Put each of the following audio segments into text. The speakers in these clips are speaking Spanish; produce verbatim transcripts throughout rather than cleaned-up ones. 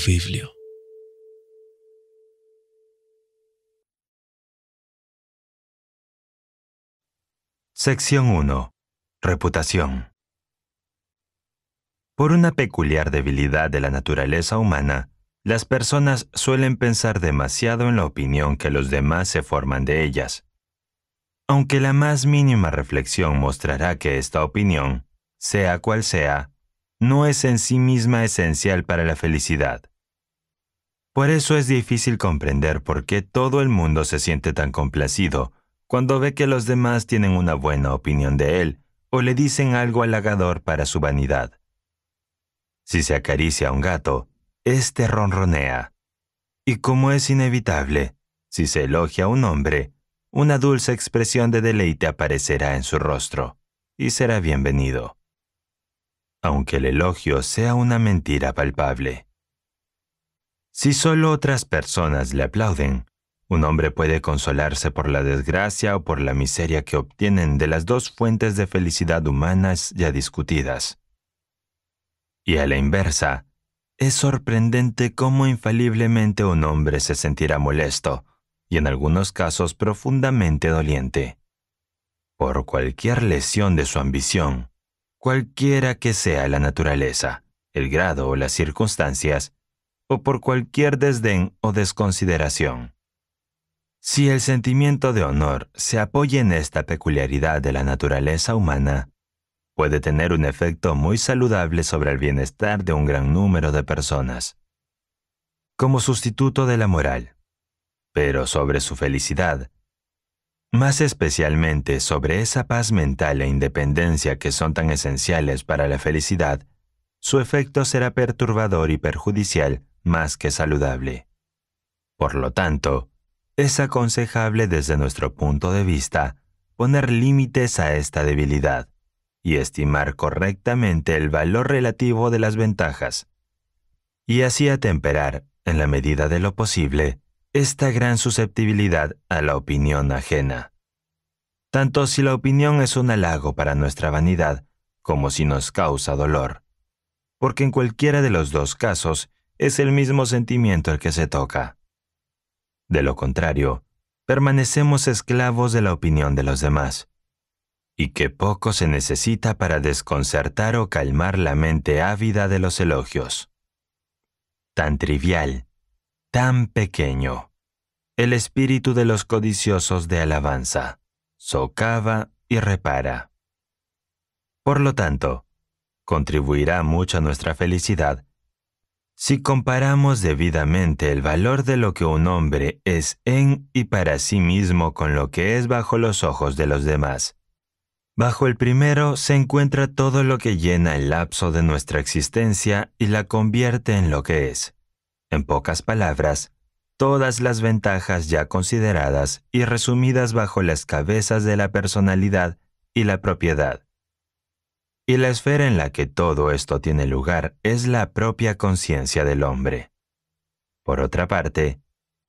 Aubiblio. Sección uno. Reputación. Por una peculiar debilidad de la naturaleza humana, las personas suelen pensar demasiado en la opinión que los demás se forman de ellas, aunque la más mínima reflexión mostrará que esta opinión, sea cual sea, no es en sí misma esencial para la felicidad. Por eso es difícil comprender por qué todo el mundo se siente tan complacido cuando ve que los demás tienen una buena opinión de él o le dicen algo halagador para su vanidad. Si se acaricia a un gato, éste ronronea. Y como es inevitable, si se elogia a un hombre, una dulce expresión de deleite aparecerá en su rostro y será bienvenido, aunque el elogio sea una mentira palpable. Si solo otras personas le aplauden, un hombre puede consolarse por la desgracia o por la miseria que obtienen de las dos fuentes de felicidad humanas ya discutidas. Y a la inversa, es sorprendente cómo infaliblemente un hombre se sentirá molesto, y en algunos casos profundamente doliente, por cualquier lesión de su ambición, cualquiera que sea la naturaleza, el grado o las circunstancias, o por cualquier desdén o desconsideración. Si el sentimiento de honor se apoya en esta peculiaridad de la naturaleza humana, puede tener un efecto muy saludable sobre el bienestar de un gran número de personas, como sustituto de la moral, pero sobre su felicidad, más especialmente sobre esa paz mental e independencia que son tan esenciales para la felicidad, su efecto será perturbador y perjudicial más que saludable. Por lo tanto, es aconsejable desde nuestro punto de vista poner límites a esta debilidad y estimar correctamente el valor relativo de las ventajas, y así atemperar, en la medida de lo posible, esta gran susceptibilidad a la opinión ajena, tanto si la opinión es un halago para nuestra vanidad como si nos causa dolor, porque en cualquiera de los dos casos es el mismo sentimiento el que se toca. De lo contrario, permanecemos esclavos de la opinión de los demás, y que poco se necesita para desconcertar o calmar la mente ávida de los elogios. Tan trivial, tan pequeño, el espíritu de los codiciosos de alabanza socava y repara. Por lo tanto, contribuirá mucho a nuestra felicidad si comparamos debidamente el valor de lo que un hombre es en y para sí mismo con lo que es bajo los ojos de los demás. Bajo el primero se encuentra todo lo que llena el lapso de nuestra existencia y la convierte en lo que es. En pocas palabras, todas las ventajas ya consideradas y resumidas bajo las cabezas de la personalidad y la propiedad. Y la esfera en la que todo esto tiene lugar es la propia conciencia del hombre. Por otra parte,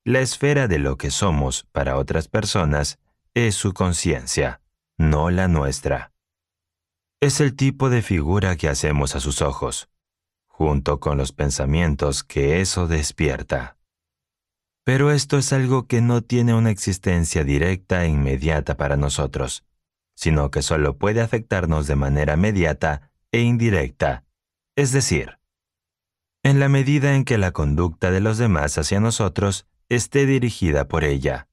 la esfera de lo que somos para otras personas es su conciencia, no la nuestra. Es el tipo de figura que hacemos a sus ojos, junto con los pensamientos que eso despierta. Pero esto es algo que no tiene una existencia directa e inmediata para nosotros, sino que solo puede afectarnos de manera mediata e indirecta, es decir, en la medida en que la conducta de los demás hacia nosotros esté dirigida por ella,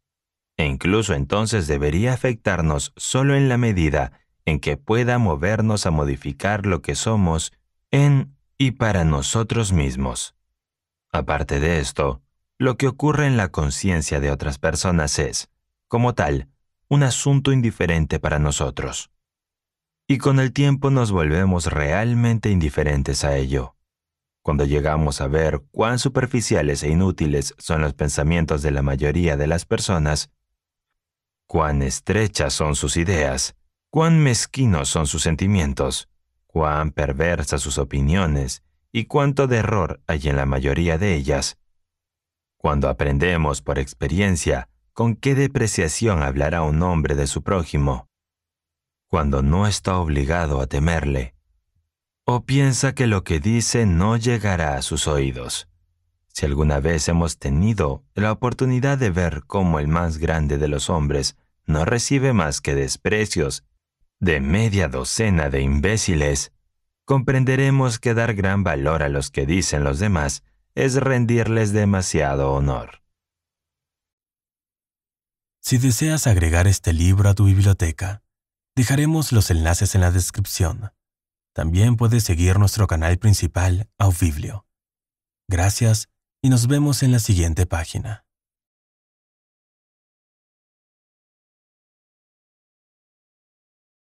e incluso entonces debería afectarnos solo en la medida en que pueda movernos a modificar lo que somos en y para nosotros mismos. Aparte de esto, lo que ocurre en la conciencia de otras personas es, como tal, un asunto indiferente para nosotros. Y con el tiempo nos volvemos realmente indiferentes a ello, cuando llegamos a ver cuán superficiales e inútiles son los pensamientos de la mayoría de las personas, cuán estrechas son sus ideas, cuán mezquinos son sus sentimientos, cuán perversas sus opiniones y cuánto de error hay en la mayoría de ellas. Cuando aprendemos por experiencia con qué depreciación hablará un hombre de su prójimo, cuando no está obligado a temerle, o piensa que lo que dice no llegará a sus oídos, Si alguna vez hemos tenido la oportunidad de ver cómo el más grande de los hombres no recibe más que desprecios de media docena de imbéciles, comprenderemos que dar gran valor a los que dicen los demás es rendirles demasiado honor. Si deseas agregar este libro a tu biblioteca, dejaremos los enlaces en la descripción. También puedes seguir nuestro canal principal, Aubiblio. Gracias y nos vemos en la siguiente página.